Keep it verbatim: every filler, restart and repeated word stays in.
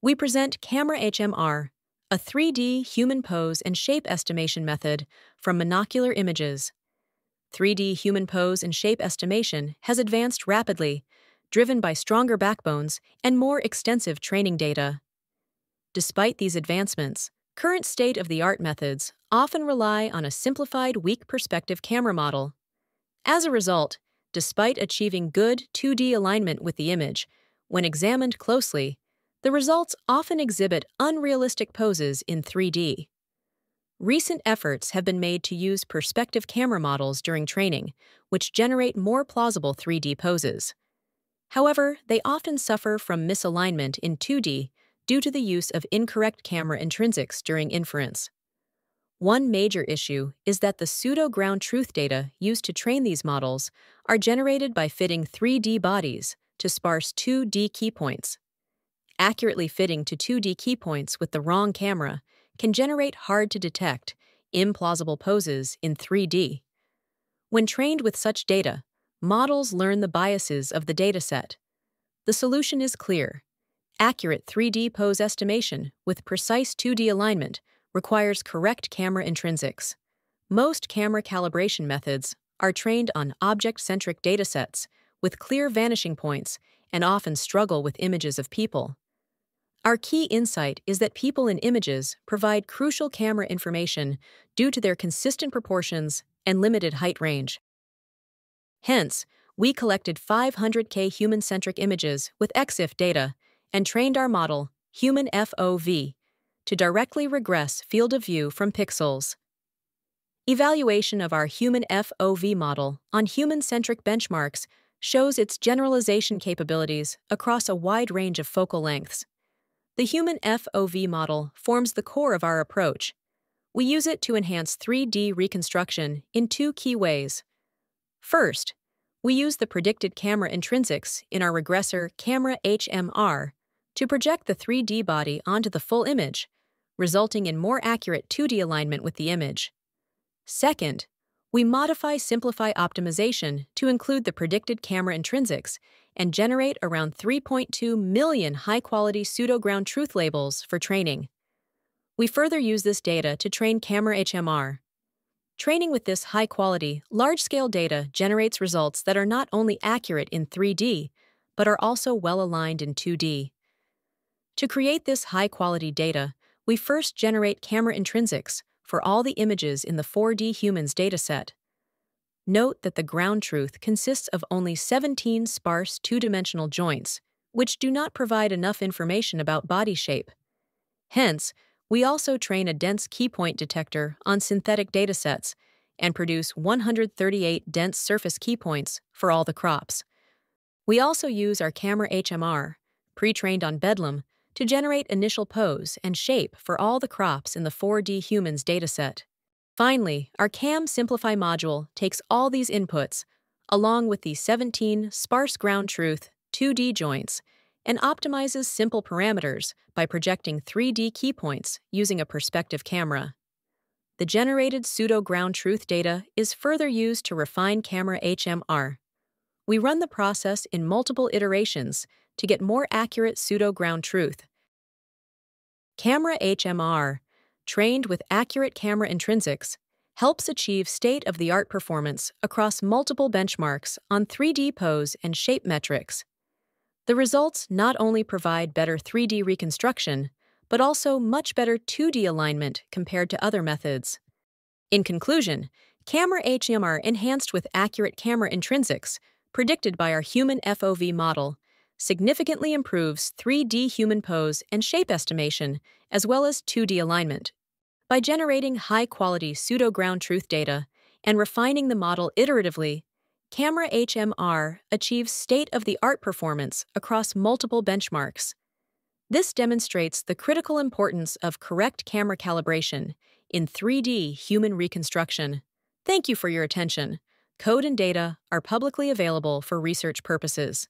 we present CameraHMR, a three D human pose and shape estimation method from monocular images. three D human pose and shape estimation has advanced rapidly, driven by stronger backbones and more extensive training data. Despite these advancements, current state-of-the-art methods often rely on a simplified weak perspective camera model. As a result, despite achieving good two D alignment with the image, when examined closely, the results often exhibit unrealistic poses in three D. Recent efforts have been made to use perspective camera models during training, which generate more plausible three D poses. However, they often suffer from misalignment in two D due to the use of incorrect camera intrinsics during inference. One major issue is that the pseudo-ground truth data used to train these models are generated by fitting three D bodies to sparse two D key points. Accurately fitting to two D key points with the wrong camera can generate hard-to-detect, implausible poses in three D. When trained with such data, models learn the biases of the dataset. The solution is clear. Accurate three D pose estimation with precise two D alignment requires correct camera intrinsics. Most camera calibration methods are trained on object-centric datasets with clear vanishing points and often struggle with images of people. Our key insight is that people in images provide crucial camera information due to their consistent proportions and limited height range. Hence, we collected five hundred K human-centric images with EXIF data and trained our model, Human F O V, to directly regress field of view from pixels. Evaluation of our Human F O V model on human-centric benchmarks shows its generalization capabilities across a wide range of focal lengths. The Human F O V model forms the core of our approach. We use it to enhance three D reconstruction in two key ways. First, we use the predicted camera intrinsics in our regressor CameraHMR to project the three D body onto the full image, resulting in more accurate two D alignment with the image. Second, we modify SMPLify optimization to include the predicted camera intrinsics and generate around three point two million high-quality pseudo-ground truth labels for training. We further use this data to train CameraHMR. Training with this high-quality, large-scale data generates results that are not only accurate in three D, but are also well-aligned in two D. To create this high-quality data, we first generate camera intrinsics for all the images in the four D Humans dataset. Note that the ground truth consists of only seventeen sparse two-dimensional joints, which do not provide enough information about body shape. Hence, we also train a dense key point detector on synthetic datasets and produce one hundred thirty-eight dense surface key points for all the crops. We also use our CameraHMR, pre-trained on Bedlam, to generate initial pose and shape for all the crops in the four D Humans dataset. Finally, our CamSMPLify module takes all these inputs, along with the seventeen sparse ground truth two D joints, and optimizes simple parameters by projecting three D key points using a perspective camera. The generated pseudo-ground truth data is further used to refine CameraHMR. We run the process in multiple iterations to get more accurate pseudo-ground truth. CameraHMR, trained with accurate camera intrinsics, helps achieve state-of-the-art performance across multiple benchmarks on three D pose and shape metrics. The results not only provide better three D reconstruction, but also much better two D alignment compared to other methods. In conclusion, CameraHMR enhanced with accurate camera intrinsics, predicted by our Human F O V model, significantly improves three D human pose and shape estimation, as well as two D alignment. By generating high-quality pseudo-ground truth data and refining the model iteratively, CameraHMR achieves state-of-the-art performance across multiple benchmarks. This demonstrates the critical importance of correct camera calibration in three D human reconstruction. Thank you for your attention. Code and data are publicly available for research purposes.